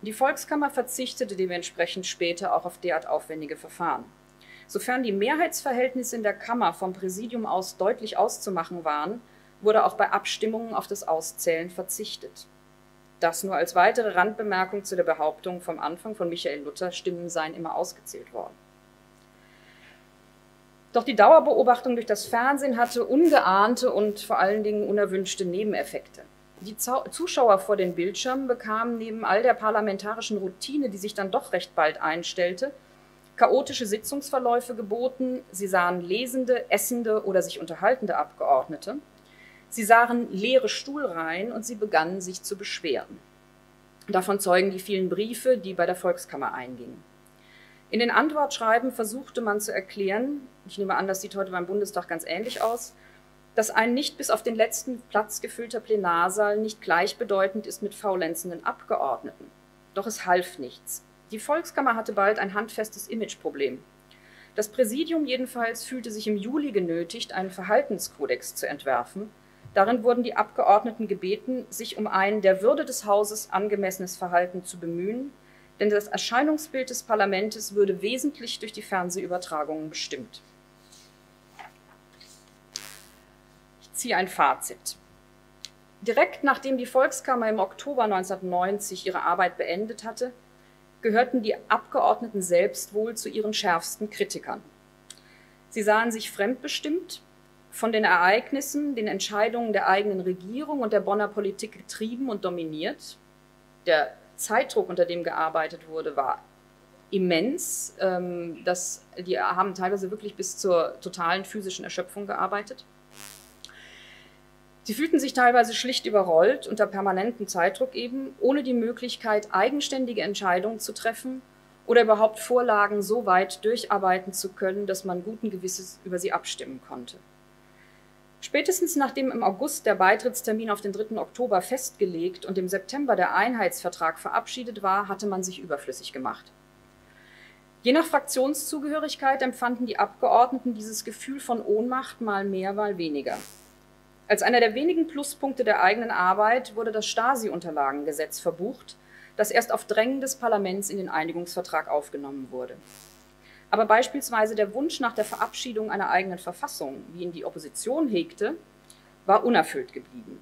Die Volkskammer verzichtete dementsprechend später auch auf derart aufwendige Verfahren. Sofern die Mehrheitsverhältnisse in der Kammer vom Präsidium aus deutlich auszumachen waren, wurde auch bei Abstimmungen auf das Auszählen verzichtet. Das nur als weitere Randbemerkung zu der Behauptung vom Anfang von Michael Luther, Stimmen seien immer ausgezählt worden. Doch die Dauerbeobachtung durch das Fernsehen hatte ungeahnte und vor allen Dingen unerwünschte Nebeneffekte. Die Zuschauer vor den Bildschirmen bekamen neben all der parlamentarischen Routine, die sich dann doch recht bald einstellte, chaotische Sitzungsverläufe geboten, sie sahen lesende, essende oder sich unterhaltende Abgeordnete. Sie sahen leere Stuhlreihen und sie begannen, sich zu beschweren. Davon zeugen die vielen Briefe, die bei der Volkskammer eingingen. In den Antwortschreiben versuchte man zu erklären, ich nehme an, das sieht heute beim Bundestag ganz ähnlich aus, dass ein nicht bis auf den letzten Platz gefüllter Plenarsaal nicht gleichbedeutend ist mit faulenzenden Abgeordneten. Doch es half nichts. Die Volkskammer hatte bald ein handfestes Imageproblem. Das Präsidium jedenfalls fühlte sich im Juli genötigt, einen Verhaltenskodex zu entwerfen. Darin wurden die Abgeordneten gebeten, sich um ein der Würde des Hauses angemessenes Verhalten zu bemühen, denn das Erscheinungsbild des Parlaments würde wesentlich durch die Fernsehübertragungen bestimmt. Ich ziehe ein Fazit. Direkt nachdem die Volkskammer im Oktober neunzehnhundertneunzig ihre Arbeit beendet hatte, gehörten die Abgeordneten selbst wohl zu ihren schärfsten Kritikern. Sie sahen sich fremdbestimmt, von den Ereignissen, den Entscheidungen der eigenen Regierung und der Bonner Politik getrieben und dominiert. Der Zeitdruck, unter dem gearbeitet wurde, war immens. Das, die haben teilweise wirklich bis zur totalen physischen Erschöpfung gearbeitet. Sie fühlten sich teilweise schlicht überrollt, unter permanentem Zeitdruck eben, ohne die Möglichkeit, eigenständige Entscheidungen zu treffen oder überhaupt Vorlagen so weit durcharbeiten zu können, dass man guten Gewissens über sie abstimmen konnte. Spätestens nachdem im August der Beitrittstermin auf den dritten Oktober festgelegt und im September der Einheitsvertrag verabschiedet war, hatte man sich überflüssig gemacht. Je nach Fraktionszugehörigkeit empfanden die Abgeordneten dieses Gefühl von Ohnmacht mal mehr, mal weniger. Als einer der wenigen Pluspunkte der eigenen Arbeit wurde das Stasi-Unterlagengesetz verbucht, das erst auf Drängen des Parlaments in den Einigungsvertrag aufgenommen wurde. Aber beispielsweise der Wunsch nach der Verabschiedung einer eigenen Verfassung, wie ihn die Opposition hegte, war unerfüllt geblieben.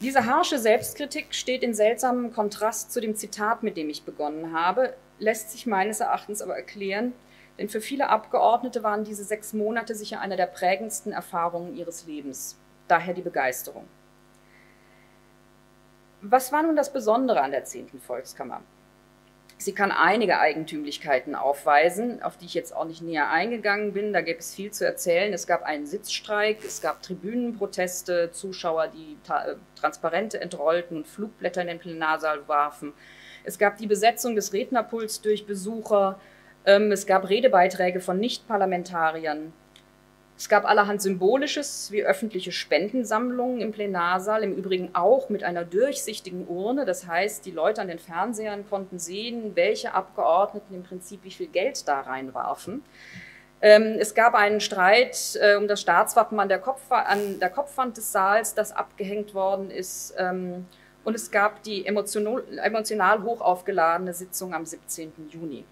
Diese harsche Selbstkritik steht in seltsamem Kontrast zu dem Zitat, mit dem ich begonnen habe, lässt sich meines Erachtens aber erklären, denn für viele Abgeordnete waren diese sechs Monate sicher eine der prägendsten Erfahrungen ihres Lebens. Daher die Begeisterung. Was war nun das Besondere an der zehnten Volkskammer? Sie kann einige Eigentümlichkeiten aufweisen, auf die ich jetzt auch nicht näher eingegangen bin. Da gäbe es viel zu erzählen. Es gab einen Sitzstreik, es gab Tribünenproteste, Zuschauer, die Transparente entrollten und Flugblätter in den Plenarsaal warfen. Es gab die Besetzung des Rednerpults durch Besucher. Es gab Redebeiträge von Nichtparlamentariern. Es gab allerhand Symbolisches, wie öffentliche Spendensammlungen im Plenarsaal, im Übrigen auch mit einer durchsichtigen Urne. Das heißt, die Leute an den Fernsehern konnten sehen, welche Abgeordneten im Prinzip wie viel Geld da reinwarfen. Es gab einen Streit um das Staatswappen an der Kopfwand des Saals, das abgehängt worden ist. Und es gab die emotional hoch aufgeladene Sitzung am siebzehnten Juni.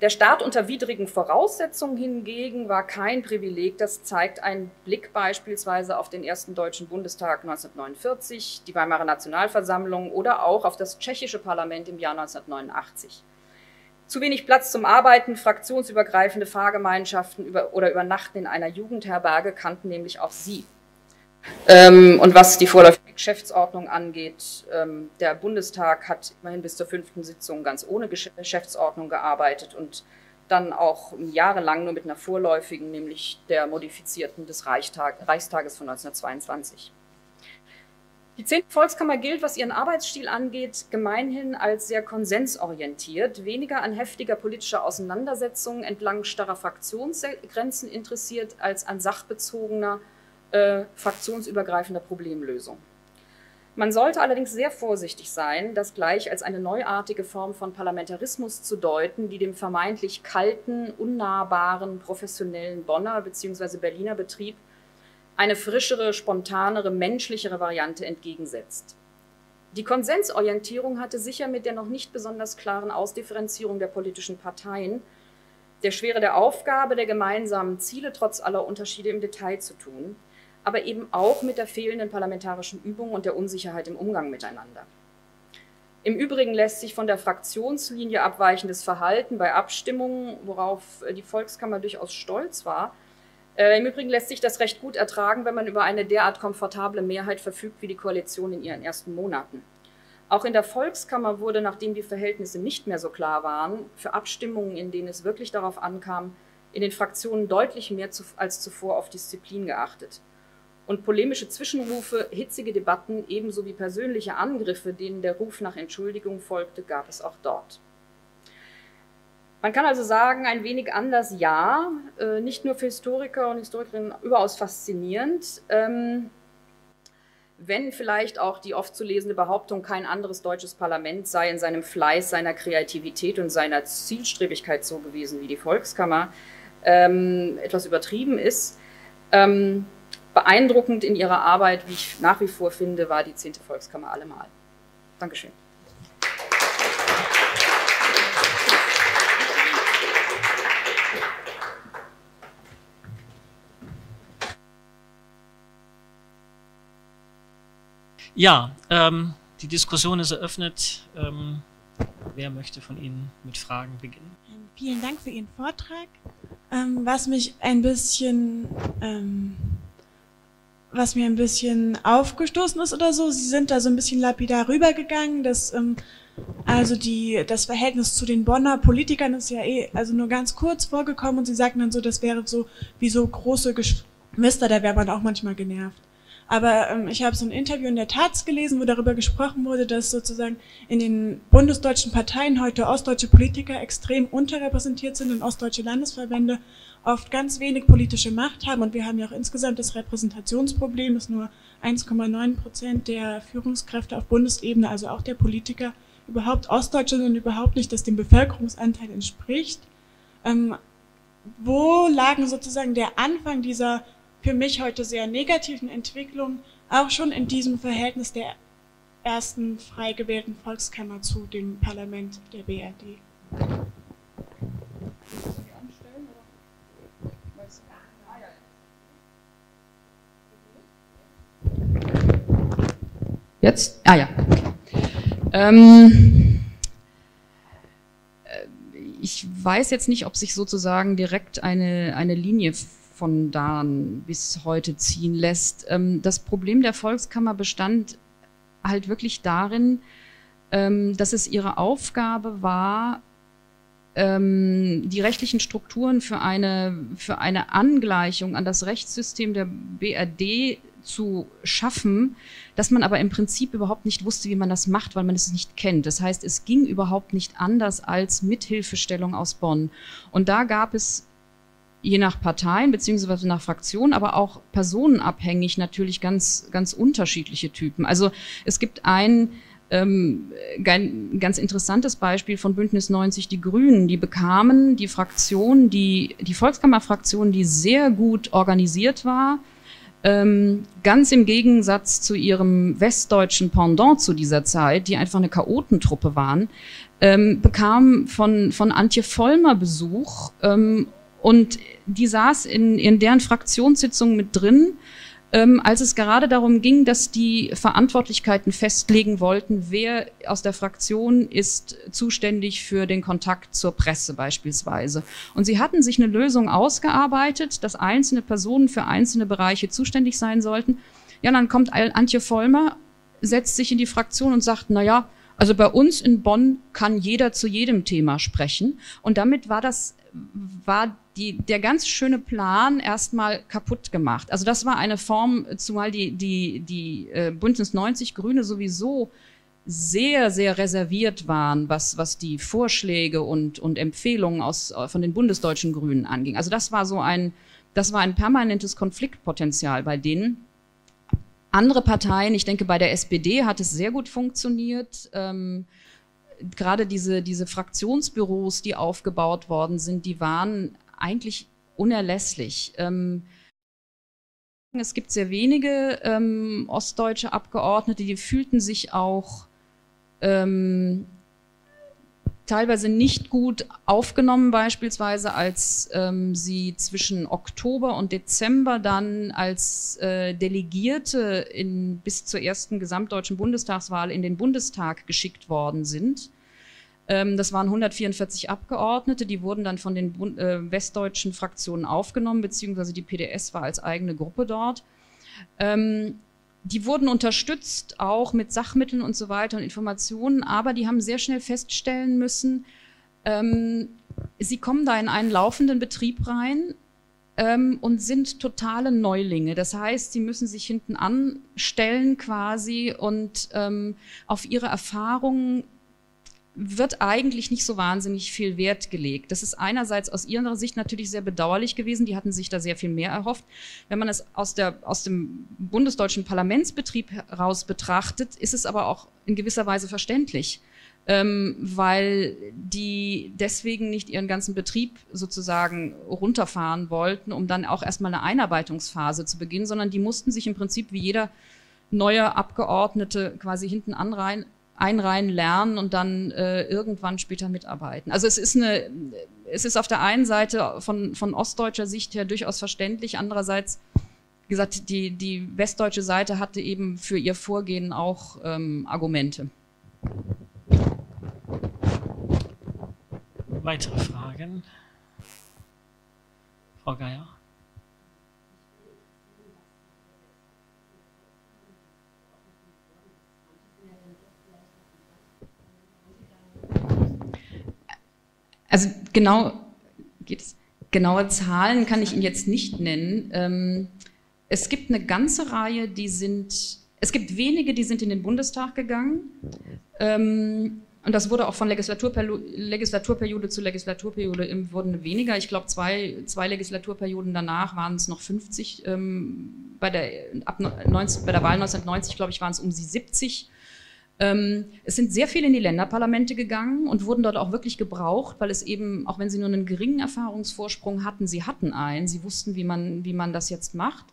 Der Staat unter widrigen Voraussetzungen hingegen war kein Privileg. Das zeigt ein Blick beispielsweise auf den ersten Deutschen Bundestag neunzehnhundertneunundvierzig, die Weimarer Nationalversammlung oder auch auf das tschechische Parlament im Jahr neunzehnhundertneunundachtzig. Zu wenig Platz zum Arbeiten, fraktionsübergreifende Fahrgemeinschaften oder Übernachten in einer Jugendherberge kannten nämlich auch sie. Und was die vorläufige Geschäftsordnung angeht, der Bundestag hat immerhin bis zur fünften Sitzung ganz ohne Geschäftsordnung gearbeitet und dann auch jahrelang nur mit einer vorläufigen, nämlich der modifizierten des Reichstag, Reichstages von neunzehnhundertzweiundzwanzig. Die zehnte Volkskammer gilt, was ihren Arbeitsstil angeht, gemeinhin als sehr konsensorientiert, weniger an heftiger politischer Auseinandersetzung entlang starrer Fraktionsgrenzen interessiert als an sachbezogener, Äh, fraktionsübergreifender Problemlösung. Man sollte allerdings sehr vorsichtig sein, das gleich als eine neuartige Form von Parlamentarismus zu deuten, die dem vermeintlich kalten, unnahbaren, professionellen Bonner bzw. Berliner Betrieb eine frischere, spontanere, menschlichere Variante entgegensetzt. Die Konsensorientierung hatte sicher mit der noch nicht besonders klaren Ausdifferenzierung der politischen Parteien, der Schwere der Aufgabe, der gemeinsamen Ziele trotz aller Unterschiede im Detail zu tun, aber eben auch mit der fehlenden parlamentarischen Übung und der Unsicherheit im Umgang miteinander. Im Übrigen lässt sich von der Fraktionslinie abweichendes Verhalten bei Abstimmungen, worauf die Volkskammer durchaus stolz war, äh, im Übrigen lässt sich das recht gut ertragen, wenn man über eine derart komfortable Mehrheit verfügt wie die Koalition in ihren ersten Monaten. Auch in der Volkskammer wurde, nachdem die Verhältnisse nicht mehr so klar waren, für Abstimmungen, in denen es wirklich darauf ankam, in den Fraktionen deutlich mehr als zuvor auf Disziplin geachtet. Und polemische Zwischenrufe, hitzige Debatten ebenso wie persönliche Angriffe, denen der Ruf nach Entschuldigung folgte, gab es auch dort. Man kann also sagen, ein wenig anders, ja, nicht nur für Historiker und Historikerinnen überaus faszinierend, wenn vielleicht auch die oft zu lesende Behauptung, kein anderes deutsches Parlament sei in seinem Fleiß, seiner Kreativität und seiner Zielstrebigkeit so gewesen wie die Volkskammer, etwas übertrieben ist. Beeindruckend in ihrer Arbeit, wie ich nach wie vor finde, war die zehnte Volkskammer allemal. Dankeschön. Ja, ähm, die Diskussion ist eröffnet. Ähm, wer möchte von Ihnen mit Fragen beginnen? Vielen Dank für Ihren Vortrag. Ähm, was mich ein bisschen, ähm, was mir ein bisschen aufgestoßen ist oder so, Sie sind da so ein bisschen lapidar rübergegangen. Dass, ähm, also die, das Verhältnis zu den Bonner Politikern ist ja eh also nur ganz kurz vorgekommen und Sie sagten dann so, das wäre so wie so große Geschwister, da wäre man auch manchmal genervt. Aber ähm, ich habe so ein Interview in der Taz gelesen, wo darüber gesprochen wurde, dass sozusagen in den bundesdeutschen Parteien heute ostdeutsche Politiker extrem unterrepräsentiert sind und ostdeutsche Landesverbände oft ganz wenig politische Macht haben. Und wir haben ja auch insgesamt das Repräsentationsproblem, dass nur eins Komma neun Prozent der Führungskräfte auf Bundesebene, also auch der Politiker, überhaupt ostdeutsch sind und überhaupt nicht, dass dem Bevölkerungsanteil entspricht. Ähm, wo lagen sozusagen der Anfang dieser für mich heute sehr negativen Entwicklung, auch schon in diesem Verhältnis der ersten frei gewählten Volkskammer zu dem Parlament der B R D. Jetzt? Ah ja. Ähm, ich weiß jetzt nicht, ob sich sozusagen direkt eine, eine Linie von da an bis heute ziehen lässt. Das Problem der Volkskammer bestand halt wirklich darin, dass es ihre Aufgabe war, die rechtlichen Strukturen für eine, für eine Angleichung an das Rechtssystem der B R D zu schaffen, dass man aber im Prinzip überhaupt nicht wusste, wie man das macht, weil man es nicht kennt. Das heißt, es ging überhaupt nicht anders als Mithilfestellung aus Bonn. Und da gab es je nach Parteien beziehungsweise nach Fraktionen, aber auch personenabhängig natürlich ganz, ganz unterschiedliche Typen. Also es gibt ein ähm, ganz interessantes Beispiel von Bündnis neunzig, die Grünen, die bekamen die Fraktion, die, die Volkskammerfraktion, die sehr gut organisiert war, ähm, ganz im Gegensatz zu ihrem westdeutschen Pendant zu dieser Zeit, die einfach eine Chaotentruppe waren, ähm, bekam von, von Antje Vollmer Besuch, ähm, und die saß in, in deren Fraktionssitzung mit drin, ähm, als es gerade darum ging, dass die Verantwortlichkeiten festlegen wollten, wer aus der Fraktion ist zuständig für den Kontakt zur Presse beispielsweise. Und sie hatten sich eine Lösung ausgearbeitet, dass einzelne Personen für einzelne Bereiche zuständig sein sollten. Ja, dann kommt Antje Vollmer, setzt sich in die Fraktion und sagt, na ja, also bei uns in Bonn kann jeder zu jedem Thema sprechen. Und damit war das, war die, der ganz schöne Plan erstmal kaputt gemacht. Also das war eine Form, zumal die, die, die äh, Bündnis neunzig Grüne sowieso sehr, sehr reserviert waren, was, was die Vorschläge und, und Empfehlungen aus, von den bundesdeutschen Grünen anging. Also das war so ein, das war ein permanentes Konfliktpotenzial bei denen. Andere Parteien, ich denke bei der S P D hat es sehr gut funktioniert, ähm, gerade diese, diese Fraktionsbüros, die aufgebaut worden sind, die waren eigentlich unerlässlich. Ähm, es gibt sehr wenige ähm, ostdeutsche Abgeordnete, die fühlten sich auch ähm, teilweise nicht gut aufgenommen, beispielsweise als ähm, sie zwischen Oktober und Dezember dann als äh, Delegierte in, bis zur ersten gesamtdeutschen Bundestagswahl in den Bundestag geschickt worden sind. Ähm, das waren hundertvierundvierzig Abgeordnete, die wurden dann von den Bund äh, westdeutschen Fraktionen aufgenommen, beziehungsweise die P D S war als eigene Gruppe dort. Ähm, Die wurden unterstützt, auch mit Sachmitteln und so weiter und Informationen, aber die haben sehr schnell feststellen müssen, ähm, sie kommen da in einen laufenden Betrieb rein ähm, und sind totale Neulinge. Das heißt, sie müssen sich hinten anstellen quasi und ähm, auf ihre Erfahrungen wird eigentlich nicht so wahnsinnig viel Wert gelegt. Das ist einerseits aus ihrer Sicht natürlich sehr bedauerlich gewesen. Die hatten sich da sehr viel mehr erhofft. Wenn man es aus der, aus dem bundesdeutschen Parlamentsbetrieb heraus betrachtet, ist es aber auch in gewisser Weise verständlich, ähm, weil die deswegen nicht ihren ganzen Betrieb sozusagen runterfahren wollten, um dann auch erstmal eine Einarbeitungsphase zu beginnen, sondern die mussten sich im Prinzip wie jeder neue Abgeordnete quasi hinten anreihen, einreihen, lernen und dann äh, irgendwann später mitarbeiten. Also es ist, eine, es ist auf der einen Seite von, von ostdeutscher Sicht her durchaus verständlich, andererseits, wie gesagt, die, die westdeutsche Seite hatte eben für ihr Vorgehen auch ähm, Argumente. Weitere Fragen? Frau Geier? Also genau, geht's, genaue Zahlen kann ich Ihnen jetzt nicht nennen. Ähm, es gibt eine ganze Reihe, die sind, es gibt wenige, die sind in den Bundestag gegangen. Ähm, und das wurde auch von Legislaturperiode, Legislaturperiode zu Legislaturperiode wurden weniger. Ich glaube, zwei, zwei Legislaturperioden danach waren es noch fünfzig. Ähm, bei, der, ab neunzehn, bei der Wahl neunzehnhundertneunzig, glaube ich, waren es um die siebzig. Es sind sehr viele in die Länderparlamente gegangen und wurden dort auch wirklich gebraucht, weil es eben, auch wenn sie nur einen geringen Erfahrungsvorsprung hatten, sie hatten einen, sie wussten, wie man, wie man das jetzt macht,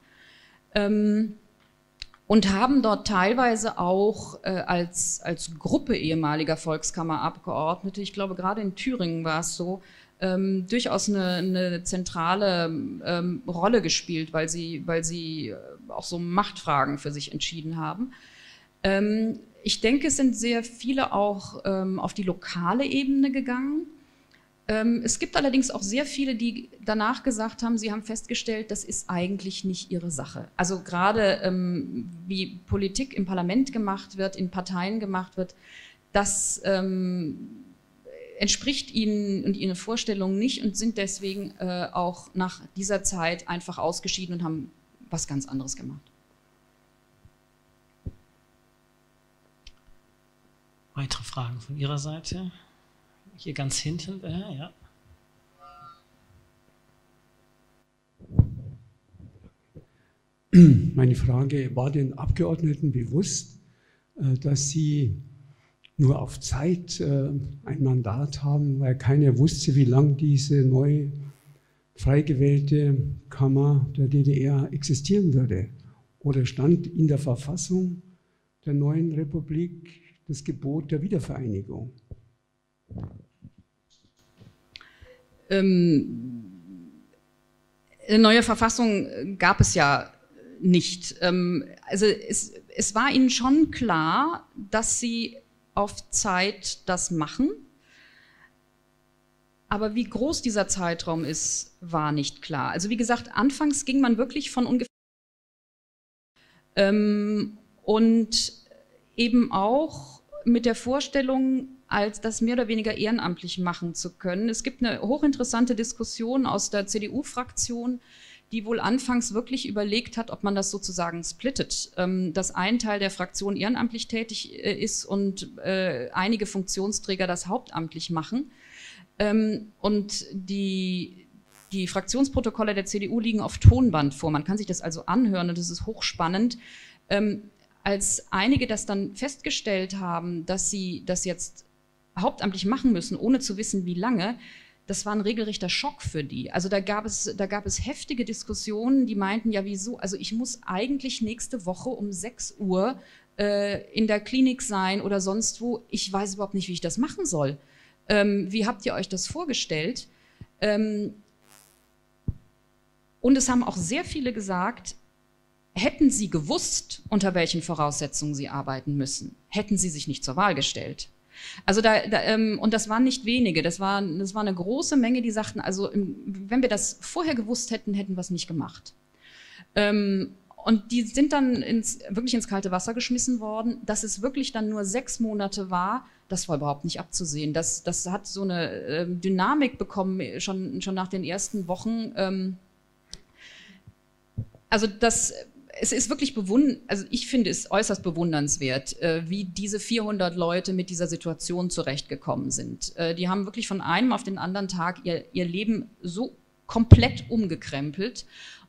und haben dort teilweise auch als, als Gruppe ehemaliger Volkskammerabgeordnete, ich glaube gerade in Thüringen war es so, Ähm, durchaus eine, eine zentrale ähm, Rolle gespielt, weil sie, weil sie auch so Machtfragen für sich entschieden haben. Ähm, ich denke, es sind sehr viele auch ähm, auf die lokale Ebene gegangen. Ähm, es gibt allerdings auch sehr viele, die danach gesagt haben, sie haben festgestellt, das ist eigentlich nicht ihre Sache. Also gerade ähm, wie Politik im Parlament gemacht wird, in Parteien gemacht wird, das ähm, entspricht ihnen und ihre Vorstellungen nicht und sind deswegen äh, auch nach dieser Zeit einfach ausgeschieden und haben was ganz anderes gemacht. Weitere Fragen von Ihrer Seite? Hier ganz hinten, äh, ja. Meine Frage, war den Abgeordneten bewusst, äh, dass sie nur auf Zeit äh, ein Mandat haben, weil keiner wusste, wie lange diese neu frei gewählte Kammer der D D R existieren würde? Oder stand in der Verfassung der neuen Republik das Gebot der Wiedervereinigung? Ähm, eine neue Verfassung gab es ja nicht. Ähm, also es, es war ihnen schon klar, dass sie auf Zeit das machen. Aber wie groß dieser Zeitraum ist, war nicht klar. Also wie gesagt, anfangs ging man wirklich von ungefähr ähm, und eben auch mit der Vorstellung, als das mehr oder weniger ehrenamtlich machen zu können. Es gibt eine hochinteressante Diskussion aus der C D U-Fraktion, die wohl anfangs wirklich überlegt hat, ob man das sozusagen splittet, ähm, dass ein Teil der Fraktion ehrenamtlich tätig äh, ist und äh, einige Funktionsträger das hauptamtlich machen. Ähm, und die, die Fraktionsprotokolle der C D U liegen auf Tonband vor. Man kann sich das also anhören und das ist hochspannend. Ähm, als einige das dann festgestellt haben, dass sie das jetzt hauptamtlich machen müssen, ohne zu wissen, wie lange, das war ein regelrechter Schock für die. Also da gab es, da gab es heftige Diskussionen, die meinten, ja wieso, also ich muss eigentlich nächste Woche um sechs Uhr äh, in der Klinik sein oder sonst wo. Ich weiß überhaupt nicht, wie ich das machen soll. Ähm, wie habt ihr euch das vorgestellt? Ähm, und es haben auch sehr viele gesagt, hätten sie gewusst, unter welchen Voraussetzungen sie arbeiten müssen, hätten sie sich nicht zur Wahl gestellt. Also da, da, ähm, und das waren nicht wenige, das war, das war eine große Menge, die sagten, also im, wenn wir das vorher gewusst hätten, hätten wir es nicht gemacht. Ähm, und die sind dann ins, wirklich ins kalte Wasser geschmissen worden. Dass es wirklich dann nur sechs Monate war, das war überhaupt nicht abzusehen. Das, das hat so eine äh, Dynamik bekommen, schon, schon nach den ersten Wochen. Ähm, also das es ist wirklich bewund, also ich finde es äußerst bewundernswert, äh, wie diese vierhundert Leute mit dieser Situation zurechtgekommen sind. Äh, die haben wirklich von einem auf den anderen Tag ihr, ihr Leben so komplett umgekrempelt.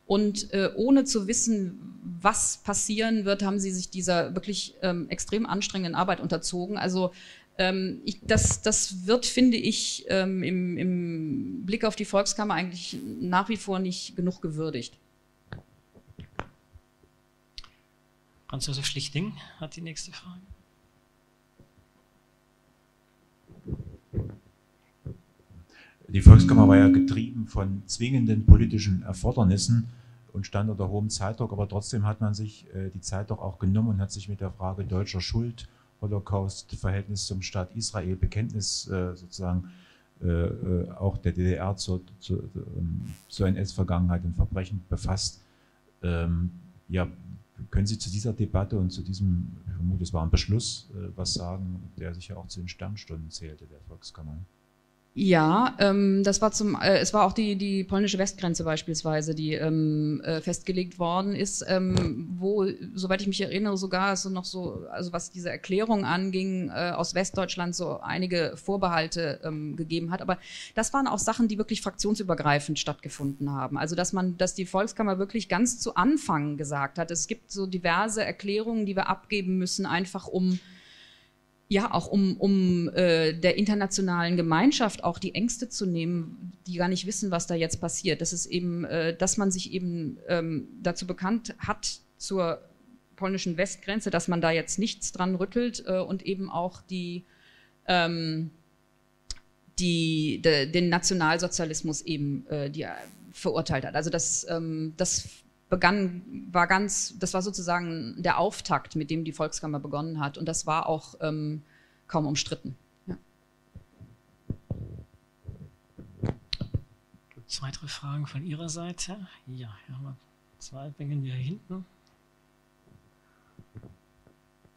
Und äh, ohne zu wissen, was passieren wird, haben sie sich dieser wirklich ähm, extrem anstrengenden Arbeit unterzogen. Also ähm, ich, das, das wird, finde ich, ähm, im, im Blick auf die Volkskammer eigentlich nach wie vor nicht genug gewürdigt. Hans-Josef Schlichting hat die nächste Frage. Die Volkskammer war ja getrieben von zwingenden politischen Erfordernissen und stand unter hohem Zeitdruck, aber trotzdem hat man sich äh, die Zeit doch auch genommen und hat sich mit der Frage deutscher Schuld, Holocaust, Verhältnis zum Staat Israel, Bekenntnis äh, sozusagen äh, auch der D D R zur, zur, zur N S-Vergangenheit und Verbrechen befasst. Ähm, ja, können Sie zu dieser Debatte und zu diesem, ich vermute, es war ein Beschluss, äh, was sagen, der sich ja auch zu den Sternstunden zählte, der Volkskammer? Ja, ähm, das war zum, äh, es war auch die, die polnische Westgrenze beispielsweise, die ähm, äh, festgelegt worden ist, ähm, wo, soweit ich mich erinnere, sogar so noch so, also was diese Erklärung anging, äh, aus Westdeutschland so einige Vorbehalte ähm, gegeben hat. Aber das waren auch Sachen, die wirklich fraktionsübergreifend stattgefunden haben. Also dass man, dass die Volkskammer wirklich ganz zu Anfang gesagt hat, es gibt so diverse Erklärungen, die wir abgeben müssen, einfach um ja, auch um, um äh, der internationalen Gemeinschaft auch die Ängste zu nehmen, die gar nicht wissen, was da jetzt passiert. Das ist eben, äh, dass man sich eben ähm, dazu bekannt hat, zur polnischen Westgrenze, dass man da jetzt nichts dran rüttelt äh, und eben auch die, ähm, die, de, den Nationalsozialismus eben äh, die, äh, verurteilt hat. Also das, ähm, das begann, war ganz, das war sozusagen der Auftakt, mit dem die Volkskammer begonnen hat, und das war auch ähm, kaum umstritten. Ja. Gibt es weitere Fragen von Ihrer Seite? Ja, hier haben wir zwei Dinge hier hinten.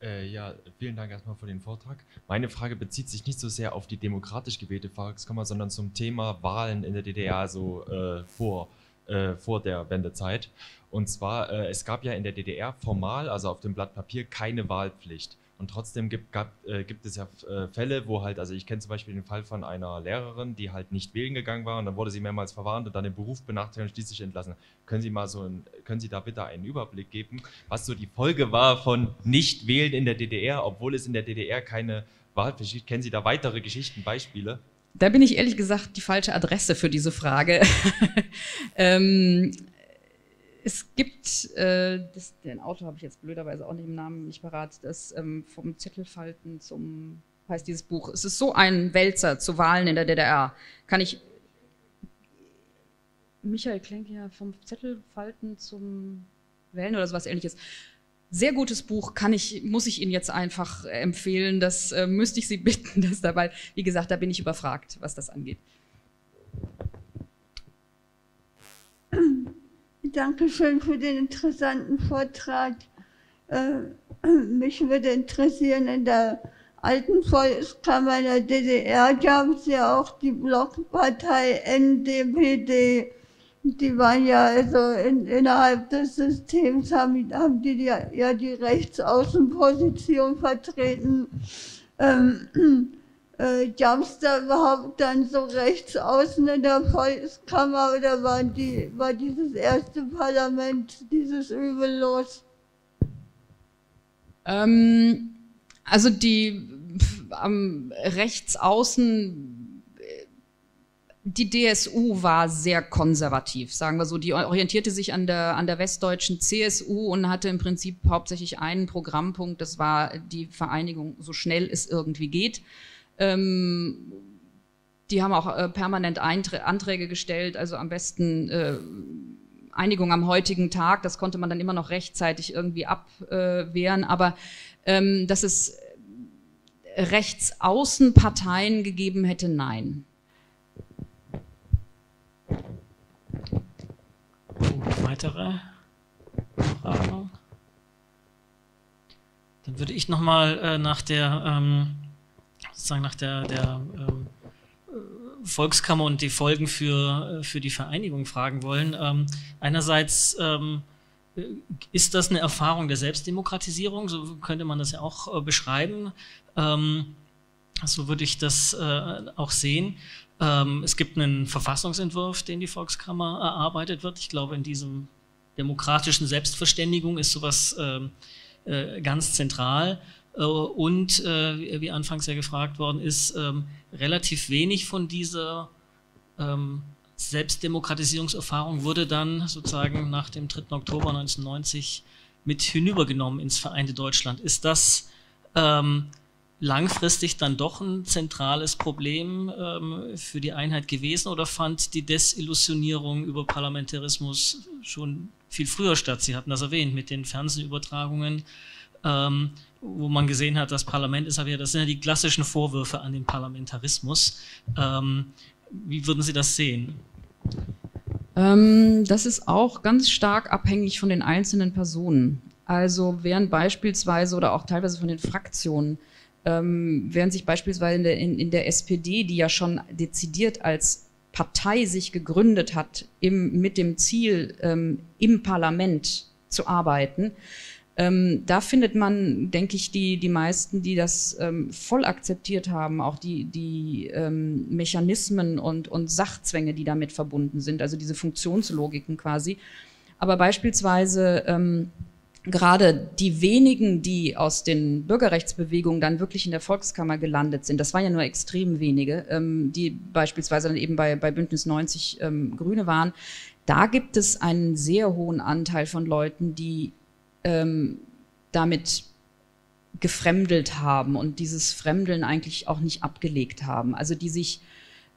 Äh, ja, vielen Dank erstmal für den Vortrag. Meine Frage bezieht sich nicht so sehr auf die demokratisch gewählte Volkskammer, sondern zum Thema Wahlen in der D D R so äh, vor. Äh, vor der Wendezeit. Und zwar, äh, es gab ja in der D D R formal, also auf dem Blatt Papier, keine Wahlpflicht. Und trotzdem gibt, gab, äh, gibt es ja äh, Fälle, wo halt, also ich kenne zum Beispiel den Fall von einer Lehrerin, die halt nicht wählen gegangen war, und dann wurde sie mehrmals verwarnt und dann den Beruf benachteiligt und schließlich entlassen. Können Sie mal so ein, können Sie da bitte einen Überblick geben, was so die Folge war von Nichtwählen in der D D R, obwohl es in der D D R keine Wahlpflicht gibt? Kennen Sie da weitere Geschichten, Beispiele? Da bin ich ehrlich gesagt die falsche Adresse für diese Frage. ähm, es gibt, äh, das, den Autor habe ich jetzt blöderweise auch nicht im Namen, nicht parat, das ähm, vom Zettelfalten zum, heißt dieses Buch. Es ist so ein Wälzer zu Wahlen in der D D R. Kann ich, Michael Klenk, ja, vom Zettelfalten zum Wählen oder sowas Ähnliches. Sehr gutes Buch, kann ich, muss ich Ihnen jetzt einfach empfehlen. Das äh, müsste ich Sie bitten, dass dabei, wie gesagt, da bin ich überfragt, was das angeht. Dankeschön für den interessanten Vortrag. Äh, mich würde interessieren, in der alten Volkskammer der D D R gab es ja auch die Blockpartei N D P D. Die waren ja, also in, innerhalb des Systems haben, haben die, die ja die Rechtsaußenposition vertreten. Ähm, äh, gab es da überhaupt dann so Rechtsaußen in der Volkskammer, oder waren die, war dieses erste Parlament dieses Übel los? Ähm, also die am Rechtsaußen... Die D S U war sehr konservativ, sagen wir so. Die orientierte sich an der, an der westdeutschen C S U und hatte im Prinzip hauptsächlich einen Programmpunkt, das war die Vereinigung, so schnell es irgendwie geht. Ähm, die haben auch äh, permanent Einträ- Anträge gestellt, also am besten äh, Einigung am heutigen Tag, das konnte man dann immer noch rechtzeitig irgendwie abwehren, äh, aber ähm, dass es Rechtsaußenparteien gegeben hätte, nein. Weitere Fragen? Dann würde ich nochmal äh, nach der, ähm, sozusagen nach der, der ähm, Volkskammer und die Folgen für, für die Vereinigung fragen wollen. Ähm, einerseits ähm, ist das eine Erfahrung der Selbstdemokratisierung? So könnte man das ja auch beschreiben. Ähm, so würde ich das äh, auch sehen. Ähm, es gibt einen Verfassungsentwurf, den die Volkskammer erarbeitet wird. Ich glaube, in diesem demokratischen Selbstverständigung ist sowas äh, äh, ganz zentral. Äh, und, äh, wie anfangs ja gefragt worden ist, äh, relativ wenig von dieser ähm, Selbstdemokratisierungserfahrung wurde dann sozusagen nach dem dritten Oktober neunzehnhundertneunzig mit hinübergenommen ins vereinte Deutschland. Ist das ähm, langfristig dann doch ein zentrales Problem ähm, für die Einheit gewesen, oder fand die Desillusionierung über Parlamentarismus schon viel früher statt? Sie hatten das erwähnt mit den Fernsehübertragungen, ähm, wo man gesehen hat, das Parlament ist ja, das sind ja die klassischen Vorwürfe an den Parlamentarismus. Ähm, Wie würden Sie das sehen? Ähm, das ist auch ganz stark abhängig von den einzelnen Personen. Also während beispielsweise, oder auch teilweise von den Fraktionen, ähm, während sich beispielsweise in der, in, in der S P D, die ja schon dezidiert als Partei sich gegründet hat, im, mit dem Ziel, ähm, im Parlament zu arbeiten, Ähm, da findet man, denke ich, die, die meisten, die das ähm, voll akzeptiert haben, auch die, die ähm, Mechanismen und, und Sachzwänge, die damit verbunden sind, also diese Funktionslogiken quasi. Aber beispielsweise ähm, gerade die wenigen, die aus den Bürgerrechtsbewegungen dann wirklich in der Volkskammer gelandet sind, das waren ja nur extrem wenige, ähm, die beispielsweise dann eben bei, bei Bündnis neunzig ähm, Grüne waren, da gibt es einen sehr hohen Anteil von Leuten, die damit gefremdelt haben und dieses Fremdeln eigentlich auch nicht abgelegt haben. Also die sich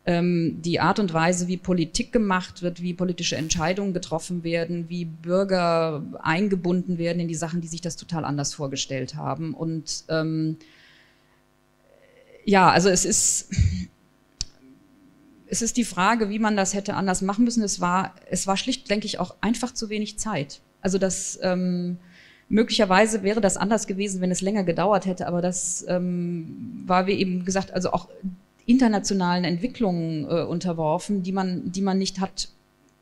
ähm, die Art und Weise, wie Politik gemacht wird, wie politische Entscheidungen getroffen werden, wie Bürger eingebunden werden in die Sachen, die sich das total anders vorgestellt haben. Und ähm, ja, also es ist... Es ist die Frage, wie man das hätte anders machen müssen. Es war, es war schlicht, denke ich, auch einfach zu wenig Zeit. Also das ähm, möglicherweise wäre das anders gewesen, wenn es länger gedauert hätte. Aber das ähm, war, wie eben gesagt, also auch internationalen Entwicklungen äh, unterworfen, die man, die man nicht hat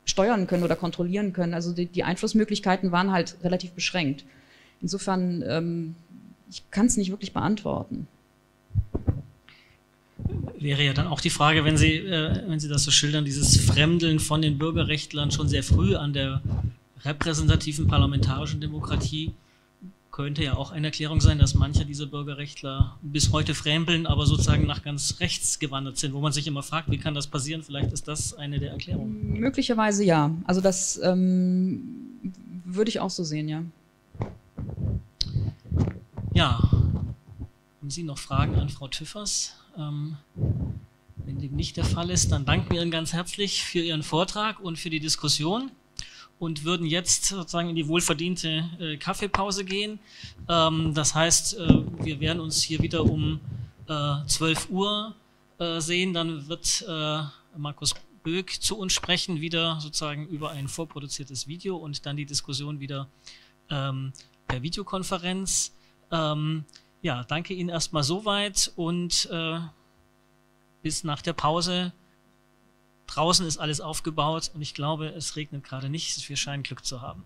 steuern können oder kontrollieren können. Also die, die Einflussmöglichkeiten waren halt relativ beschränkt. Insofern, ähm, ich kann es nicht wirklich beantworten. Wäre ja dann auch die Frage, wenn Sie, äh, wenn Sie das so schildern, dieses Fremdeln von den Bürgerrechtlern schon sehr früh an der repräsentativen parlamentarischen Demokratie, könnte ja auch eine Erklärung sein, dass manche dieser Bürgerrechtler bis heute fremdeln, aber sozusagen nach ganz rechts gewandert sind, wo man sich immer fragt, wie kann das passieren? Vielleicht ist das eine der Erklärungen. Möglicherweise ja. Also das ähm, würde ich auch so sehen, ja. Ja. Haben Sie noch Fragen an Frau Tüffers? Ähm, wenn dem nicht der Fall ist, dann danken wir Ihnen ganz herzlich für Ihren Vortrag und für die Diskussion und würden jetzt sozusagen in die wohlverdiente äh, Kaffeepause gehen. Ähm, das heißt, äh, wir werden uns hier wieder um äh, zwölf Uhr äh, sehen. Dann wird äh, Markus Böck zu uns sprechen, wieder sozusagen über ein vorproduziertes Video und dann die Diskussion wieder ähm, per Videokonferenz. Ähm, Ja, danke Ihnen erstmal soweit und äh, bis nach der Pause. Draußen ist alles aufgebaut und ich glaube, es regnet gerade nicht. Wir scheinen Glück zu haben.